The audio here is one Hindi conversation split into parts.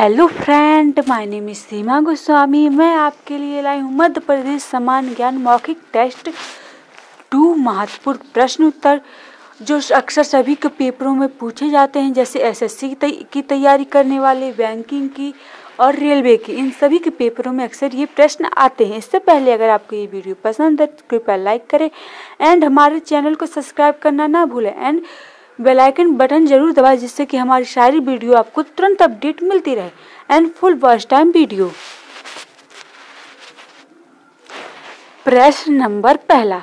Hello friend, my name is Seema Goswami. मैं आपके लिए लाई हूँ मध्य प्रदेश समान ज्ञान मौखिक टेस्ट 2 महत्वपूर्ण प्रश्न उत्तर, जो अक्सर सभी के पेपरों में पूछे जाते हैं, जैसे एसएससी की तैयारी करने वाले, बैंकिंग की और रेलवे की। इन सभी के पेपरों में अक्सर ये प्रश्न आते हैं। इससे पहले अगर आपको ये वीडियो पसंद है तो कृपया लाइक करें एंड हमारे चैनल को सब्सक्राइब करना ना भूलें एंड बेल आइकन बटन जरूर दबाएं, जिससे कि हमारी सारी वीडियो आपको तुरंत अपडेट मिलती रहे and full watch time video. प्रश्न नंबर 1,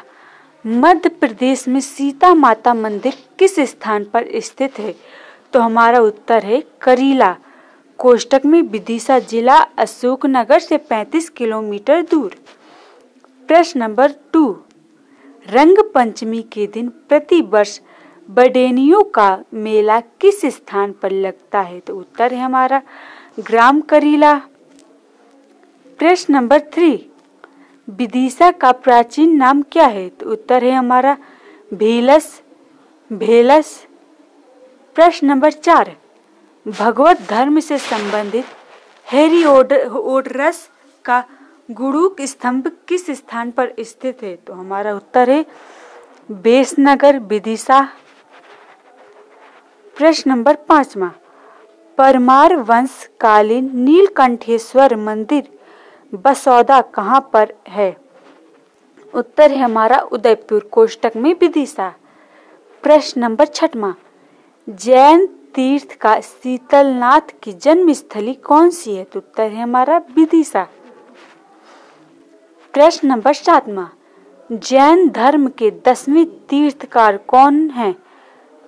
मध्य प्रदेश में सीता माता मंदिर किस स्थान पर स्थित है? तो हमारा उत्तर है करीला, कोष्टक में विदिशा जिला, अशोक नगर से 35 किलोमीटर दूर। प्रश्न नंबर 2, रंग पंचमी के दिन प्रति वर्ष बडेनियों का मेला किस स्थान पर लगता है? तो उत्तर है हमारा ग्राम करीला। प्रश्न नंबर 3, विदिशा का प्राचीन नाम क्या है? तो उत्तर है हमारा भेलस। प्रश्न नंबर 4, भगवत धर्म से संबंधित हेरिओडोटस का गुरूक स्तंभ किस स्थान पर स्थित है? तो हमारा उत्तर है बेसनगर, विदिशा। प्रश्न नंबर 5, परमार वंशकालीन नीलकंठेश्वर मंदिर बसोदा कहाँ पर है? उत्तर है हमारा उदयपुर, कोष्टक में विदिशा। प्रश्न नंबर 6, जैन तीर्थ का शीतल नाथ की जन्मस्थली कौन सी है? तो उत्तर है हमारा विदिशा। प्रश्न नंबर 7, जैन धर्म के 10वें तीर्थकार कौन हैं?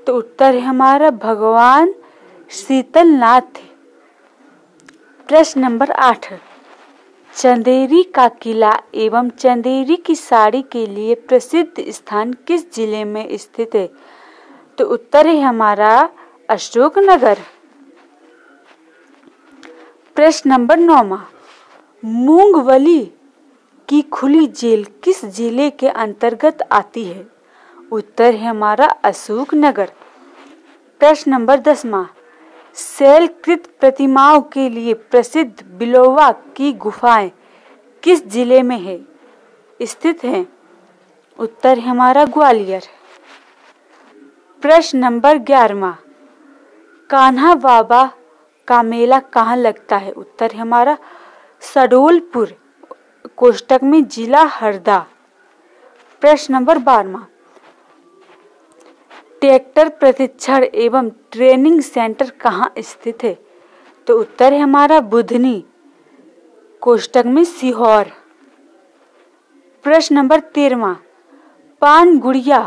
तो उत्तर है हमारा भगवान शीतल नाथ। प्रश्न नंबर 8, चंदेरी का किला एवं चंदेरी की साड़ी के लिए प्रसिद्ध स्थान किस जिले में स्थित है? तो उत्तर है हमारा अशोक नगर। प्रश्न नंबर 9, मूंगवली की खुली जेल किस जिले के अंतर्गत आती है? उत्तर है हमारा अशोक नगर। प्रश्न नंबर 10, शैलकृत प्रतिमाओं के लिए प्रसिद्ध बिलोवा की गुफाएं किस जिले में है स्थित है? उत्तर है हमारा ग्वालियर। प्रश्न नंबर 11, कान्हा बाबा का मेला कहाँ लगता है? उत्तर है हमारा सडोलपुर, कोष्टक में जिला, हरदा। प्रश्न नंबर 12, ट्रैक्टर प्रशिक्षण एवं ट्रेनिंग सेंटर कहाँ स्थित है? तो उत्तर है हमारा बुधनी, कोष्टक में सीहोर। प्रश्न नंबर 13, पानगुड़िया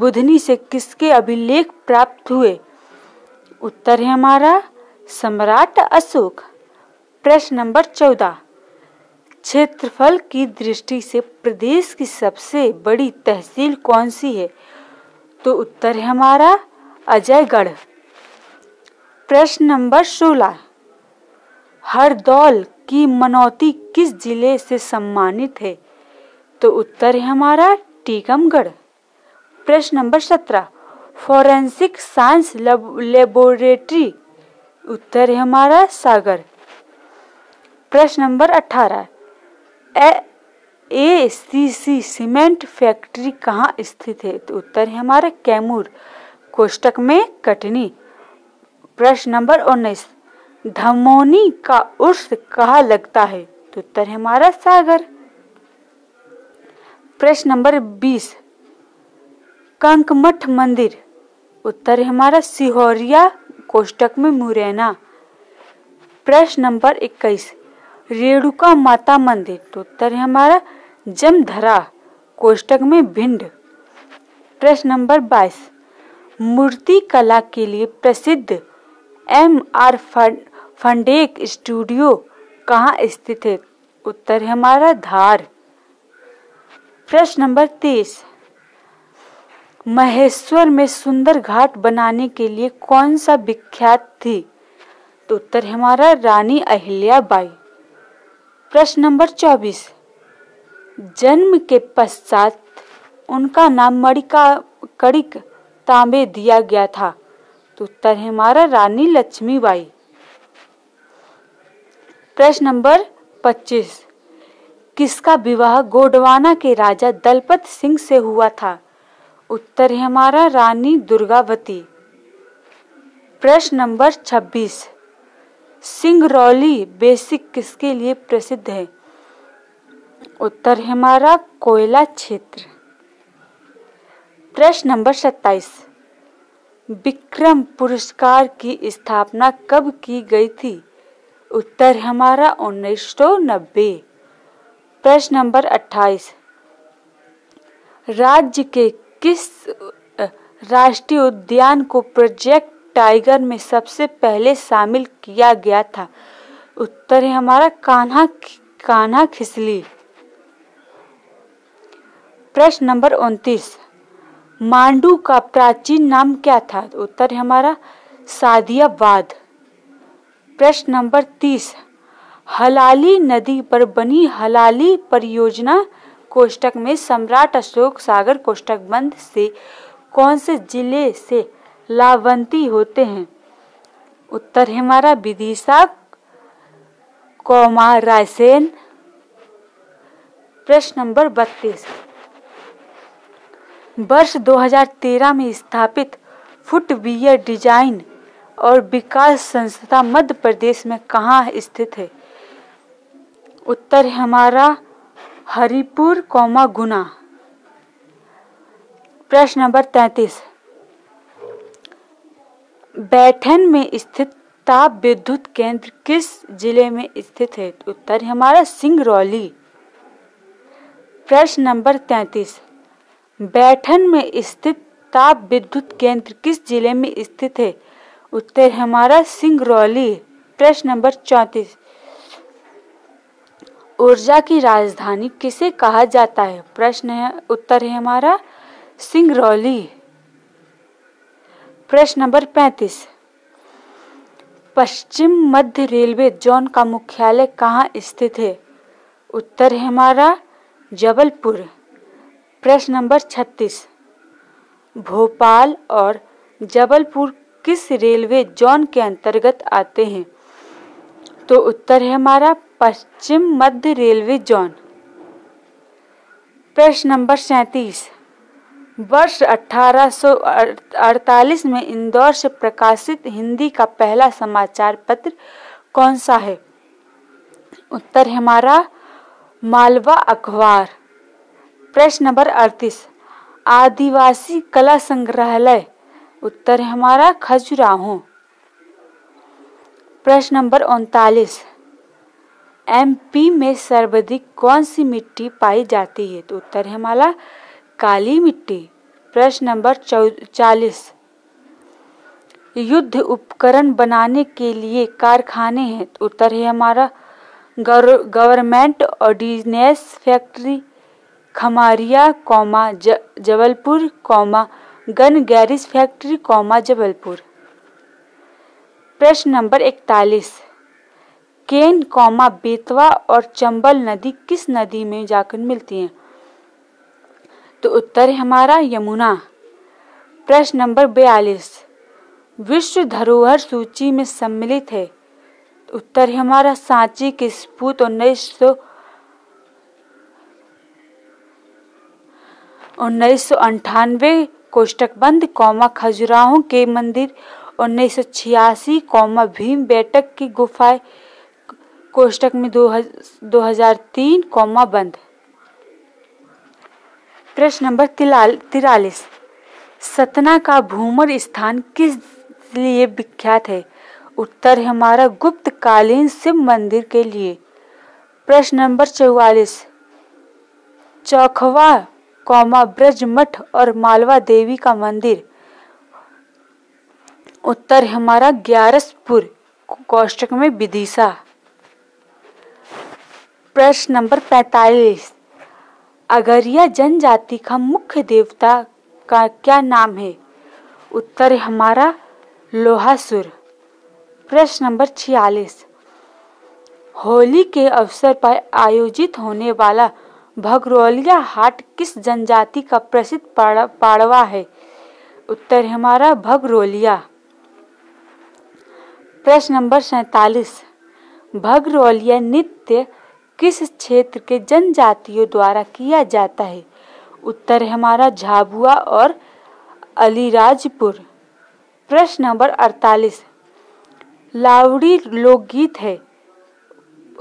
बुधनी से किसके अभिलेख प्राप्त हुए? उत्तर है हमारा सम्राट अशोक। प्रश्न नंबर 14, क्षेत्रफल की दृष्टि से प्रदेश की सबसे बड़ी तहसील कौन सी है? तो उत्तर है हमारा अजयगढ़। प्रश्न नंबर 16, हरदौल की मनौती किस जिले से सम्मानित है? तो उत्तर है हमारा टीकमगढ़। प्रश्न नंबर 17, फॉरेंसिक साइंस लेबोरेटरी, उत्तर है हमारा सागर। प्रश्न नंबर 18, ACC सीमेंट फैक्ट्री कहाँ स्थित है? तो उत्तर है हमारा कैमूर, कोष्टक में कटनी। प्रश्न नंबर 19, धमोनी का उर्स कहाँ लगता है? तो उत्तर है हमारा सागर। प्रश्न नंबर 20, कंकमठ मंदिर, उत्तर है हमारा सीहोरिया, कोष्टक में मुरैना। प्रश्न नंबर 21, रेणुका माता मंदिर, तो उत्तर है हमारा जमधरा, कोष्टक में भिंड। प्रश्न नंबर 22, मूर्ति कला के लिए प्रसिद्ध MR फंडेक स्टूडियो कहाँ स्थित है? उत्तर है हमारा धार। प्रश्न नंबर 23, महेश्वर में सुंदर घाट बनाने के लिए कौन सा विख्यात थी? तो उत्तर है हमारा रानी अहिल्याबाई। प्रश्न नंबर 24, जन्म के पश्चात उनका नाम मणिकर्णिक तांबे दिया गया था। तो उत्तर है हमारा रानी लक्ष्मीबाई। प्रश्न नंबर 25, किसका विवाह गोडवाना के राजा दलपत सिंह से हुआ था? उत्तर है हमारा रानी दुर्गावती। प्रश्न नंबर 26, सिंगरौली बेसिक किसके लिए प्रसिद्ध है? उत्तर है हमारा कोयला क्षेत्र। प्रश्न नंबर 27, विक्रम पुरस्कार की स्थापना कब की गई थी? उत्तर है हमारा 1990। प्रश्न नंबर 28, राज्य के किस राष्ट्रीय उद्यान को प्रोजेक्ट टाइगर में सबसे पहले शामिल किया गया था? उत्तर है हमारा कान्हा खिसली। प्रश्न नंबर 29, मांडू का प्राचीन नाम क्या था? उत्तर है हमारा सादियाबाद। प्रश्न नंबर 30, हलाली नदी पर बनी हलाली परियोजना कोष्टक में सम्राट अशोक सागर कोष्टक बंद से कौन से जिले से लाभान्वित होते हैं? उत्तर है हमारा विदिशा, रायसेन। प्रश्न नंबर 32, वर्ष 2013 में स्थापित फुटवियर डिजाइन और विकास संस्था मध्य प्रदेश में कहाँ स्थित है? उत्तर है हमारा हरिपुर, गुना। प्रश्न नंबर 33, बैठन में स्थित ताप विद्युत केंद्र किस जिले में स्थित है? उत्तर है हमारा सिंगरौली। प्रश्न नंबर 33, बैठन में स्थित ताप विद्युत केंद्र किस जिले में स्थित है? उत्तर है हमारा सिंगरौली। प्रश्न नंबर 34, ऊर्जा की राजधानी किसे कहा जाता है? उत्तर है हमारा सिंगरौली। प्रश्न नंबर 35, पश्चिम मध्य रेलवे जोन का मुख्यालय कहाँ स्थित है? उत्तर है हमारा जबलपुर। प्रश्न नंबर 36, भोपाल और जबलपुर किस रेलवे जोन के अंतर्गत आते हैं? तो उत्तर है हमारा पश्चिम मध्य रेलवे जोन। प्रश्न नंबर 37, वर्ष 1848 में इंदौर से प्रकाशित हिंदी का पहला समाचार पत्र कौन सा है? उत्तर है हमारा मालवा अखबार। प्रश्न नंबर 38, आदिवासी कला संग्रहालय? उत्तर है हमारा खजुराहो। प्रश्न नंबर 39, एमपी में सर्वाधिक कौन सी मिट्टी पाई जाती है? तो उत्तर है हमारा काली मिट्टी। प्रश्न नंबर 40, युद्ध उपकरण बनाने के लिए कारखाने हैं? उत्तर है हमारा government ordnance factory, Khamaria, Jabalpur, gun carriage factory, Jabalpur. प्रश्न नंबर 41, केन, बेतवा और चंबल नदी किस नदी में जाकर मिलती हैं? तो उत्तर है हमारा यमुना। प्रश्न नंबर 42, विश्व धरोहर सूची में सम्मिलित है? उत्तर है हमारा सांची के सपूत 1998 कोष्टकबंद, खजुराहो के मंदिर 1986, भीम बैठक की गुफाएं कोष्टक में 2003, बंद। प्रश्न नंबर 43, सतना का भूमर स्थान किस लिए विख्यात है? उत्तर है हमारा गुप्तकालीन शिव मंदिर के लिए। प्रश्न नंबर 44, चौखवा, ब्रजमठ और मालवा देवी का मंदिर? उत्तर है हमारा ग्यारसपुर, कोष्टक में विदिशा। प्रश्न नंबर 45, अगरिया जनजाति का मुख्य देवता का क्या नाम है? उत्तर है हमारा लोहासुर। प्रश्न नंबर 46, होली के अवसर पर आयोजित होने वाला भगरौलिया हाट किस जनजाति का प्रसिद्ध पाड़वा है? उत्तर है हमारा भगरौलिया। प्रश्न नंबर 47, भगरौलिया नृत्य किस क्षेत्र के जनजातियों द्वारा किया जाता है? उत्तर है हमारा झाबुआ और अलीराजपुर। प्रश्न नंबर 48, लावड़ी लोकगीत है।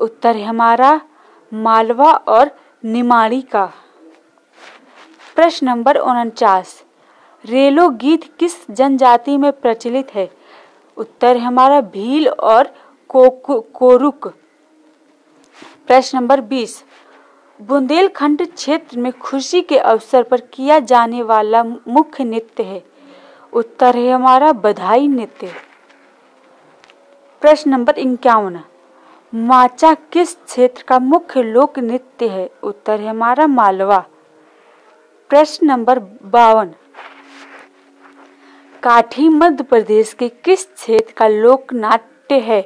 उत्तर है हमारा मालवा और निमाड़ी का। प्रश्न नंबर 49, रेलो गीत किस जनजाति में प्रचलित है? उत्तर है हमारा भील और कोरुक। प्रश्न नंबर 20, बुंदेलखंड क्षेत्र में खुशी के अवसर पर किया जाने वाला मुख्य नृत्य है। उत्तर है हमारा बधाई नृत्य। प्रश्न नंबर 51, माचा किस क्षेत्र का मुख्य लोक नृत्य है? उत्तर है हमारा मालवा। प्रश्न नंबर 52, काठी मध्य प्रदेश के किस क्षेत्र का लोक नाट्य है?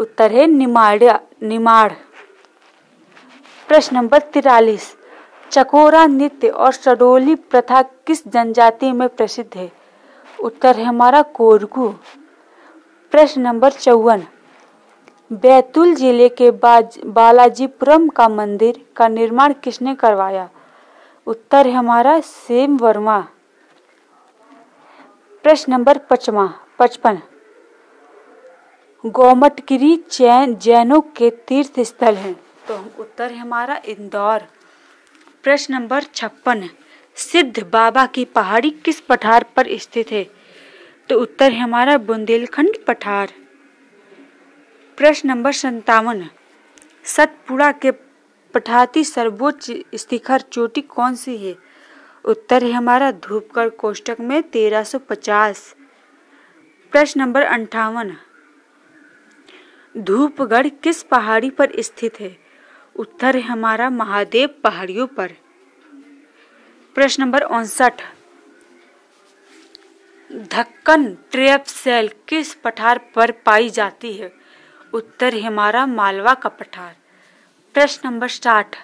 उत्तर है निमाड़। प्रश्न नंबर 43, चकोरा नृत्य और सडोली प्रथा किस जनजाति में प्रसिद्ध है? उत्तर है हमारा कोरगू। प्रश्न नंबर 54, बैतूल जिले के बालाजीपुरम का मंदिर का निर्माण किसने करवाया? उत्तर है हमारा सेम वर्मा। प्रश्न नंबर 55, गोमटगिरी जैनों के तीर्थ स्थल है। तो उत्तर है हमारा इंदौर। प्रश्न नंबर 56, सिद्ध बाबा की पहाड़ी किस पठार पर स्थित है? तो उत्तर है हमारा बुंदेलखंड पठार। प्रश्न नंबर 57, सतपुड़ा के पठाती सर्वोच्च शिखर चोटी कौन सी है? उत्तर है हमारा धूपगढ़ कोष्टक में 1350। प्रश्न नंबर 58, धूपगढ़ किस पहाड़ी पर स्थित है? उत्तर है हमारा महादेव पहाड़ियों पर। प्रश्न नंबर 59, धक्कन ट्रैपसेल किस पठार पर पाई जाती है? उत्तर है हमारा मालवा का पठार। प्रश्न नंबर 60,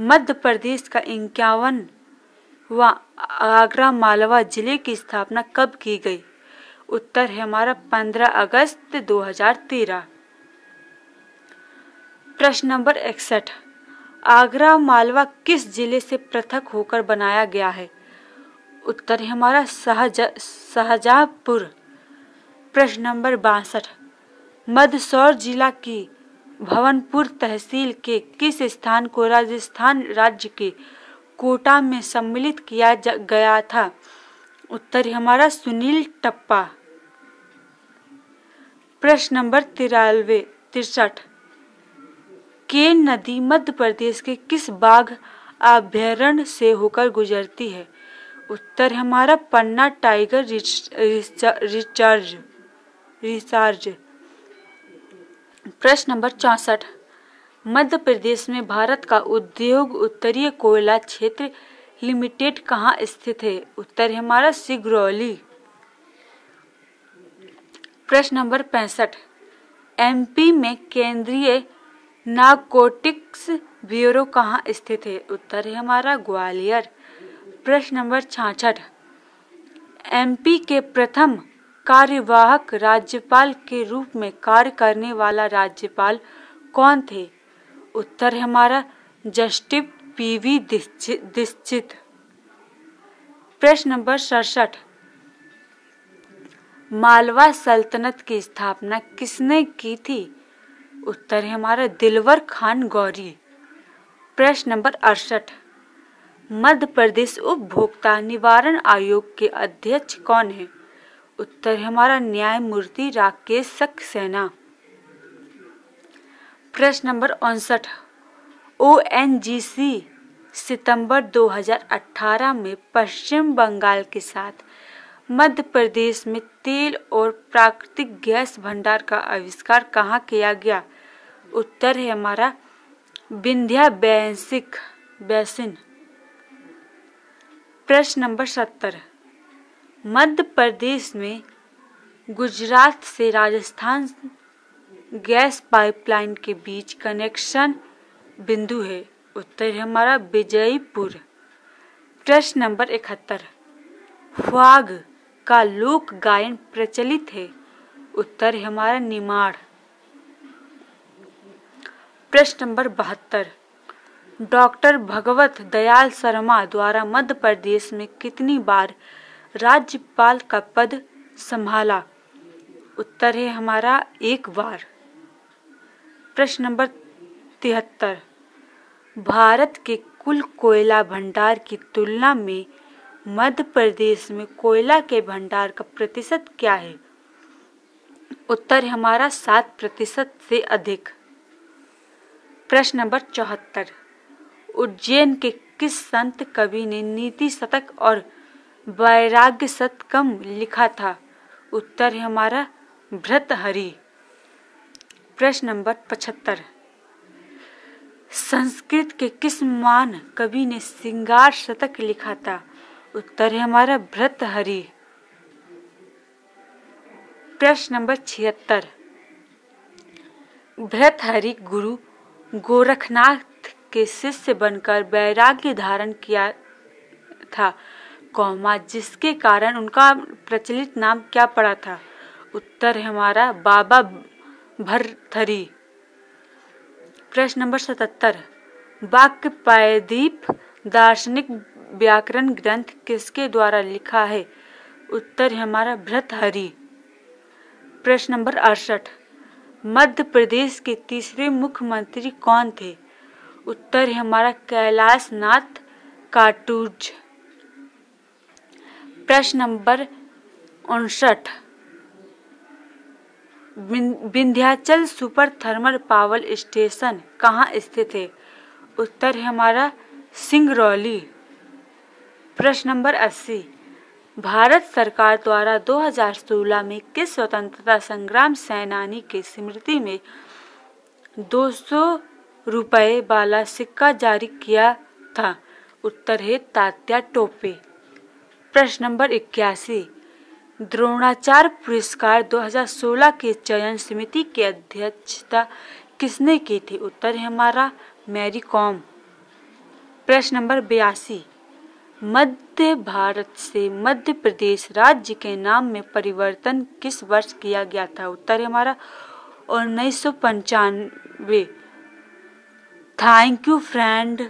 मध्य प्रदेश का 51वां आगरा मालवा जिले की स्थापना कब की गई? उत्तर है हमारा 15 अगस्त 2013। प्रश्न नंबर 61, आगरा मालवा किस जिले से पृथक होकर बनाया गया है? उत्तर है हमारा शाहजहाँपुर। प्रश्न नंबर 62, मंदसौर जिला की भवनपुर तहसील के किस स्थान को राजस्थान राज्य के कोटा में सम्मिलित किया गया था? उत्तर हमारा सुनील टप्पा। प्रश्न नंबर 63, केन नदी मध्य प्रदेश के किस बाघ अभयारण्य से होकर गुजरती है? उत्तर हमारा पन्ना टाइगर रिजर्व। प्रश्न नंबर 64, मध्य प्रदेश में भारत का उद्योग उत्तरीय कोयला क्षेत्र लिमिटेड कहाँ स्थित है? उत्तर है हमारा सिंगरौली। प्रश्न नंबर 65, एमपी में केंद्रीय नारकोटिक्स ब्यूरो कहाँ स्थित है? उत्तर है हमारा ग्वालियर। प्रश्न नंबर 66, एमपी के प्रथम कार्यवाहक राज्यपाल के रूप में कार्य करने वाला राज्यपाल कौन थे? उत्तर है हमारा जस्टिस पीवी दीक्षित। प्रश्न नंबर 67, मालवा सल्तनत की स्थापना किसने की थी? उत्तर है हमारा दिलवर खान गौरी। प्रश्न नंबर 68, मध्य प्रदेश उपभोक्ता निवारण आयोग के अध्यक्ष कौन है? उत्तर है हमारा न्यायमूर्ति राकेश सक्सेना। प्रश्न नंबर 59, ओएनजीसी सितंबर 2018 में पश्चिम बंगाल के साथ मध्य प्रदेश में तेल और प्राकृतिक गैस भंडार का आविष्कार कहाँ किया गया? उत्तर है हमारा विंध्या बेसिन। प्रश्न नंबर 70, मध्य प्रदेश में गुजरात से राजस्थान गैस पाइपलाइन के बीच कनेक्शन बिंदु है। उत्तर है हमारा विजयपुर। प्रश्न नंबर 71, फाग का लोक गायन प्रचलित है। उत्तर है हमारा निमाड़। प्रश्न नंबर 72। डॉक्टर भगवत दयाल शर्मा द्वारा मध्य प्रदेश में कितनी बार राज्यपाल का पद संभाला? उत्तर है हमारा 1 बार। प्रश्न नंबर 73। भारत के कुल कोयला भंडार की तुलना में मध्य प्रदेश में कोयला के भंडार का प्रतिशत क्या है? उत्तर हमारा 7% से अधिक। प्रश्न नंबर 74। उज्जैन के किस संत कवि ने नीति शतक और वैराग्य शतकम लिखा था? उत्तर है हमारा भर्तृहरि। प्रश्न नंबर 75। संस्कृत के किस महान कवि ने श्रृंगार शतक लिखा था? उत्तर है हमारा भर्तृहरि। प्रश्न नंबर 76। भर्तृहरि गुरु गोरखनाथ के शिष्य बनकर वैराग्य धारण किया था, कौमा जिसके कारण उनका प्रचलित नाम क्या पड़ा था? उत्तर है हमारा बाबा भर्तृहरि। प्रश्न नंबर 77। वाक्य प्रायद्वीप दार्शनिक व्याकरण ग्रंथ किसके द्वारा लिखा है? उत्तर है हमारा भर्तृहरि। प्रश्न नंबर 68। मध्य प्रदेश के तीसरे मुख्यमंत्री कौन थे? उत्तर है हमारा कैलाश नाथ काटूज। प्रश्न नंबर 59। Vindhyachal super thermal power station कहाँ स्थित है? उत्तर है हमारा सिंगरौली। प्रश्न नंबर 80। भारत सरकार द्वारा 2016 में किस स्वतंत्रता संग्राम सेनानी की स्मृति में 200 रुपये वाला सिक्का जारी किया था? उत्तर है तात्या टोपे। प्रश्न नंबर 81। द्रोणाचार्य पुरस्कार 2016 के चयन समिति की अध्यक्षता किसने की थी? उत्तर है हमारा मैरी कॉम। प्रश्न नंबर 82। मध्य भारत से मध्य प्रदेश राज्य के नाम में परिवर्तन किस वर्ष किया गया था? उत्तर है हमारा 1995। Thank you friend.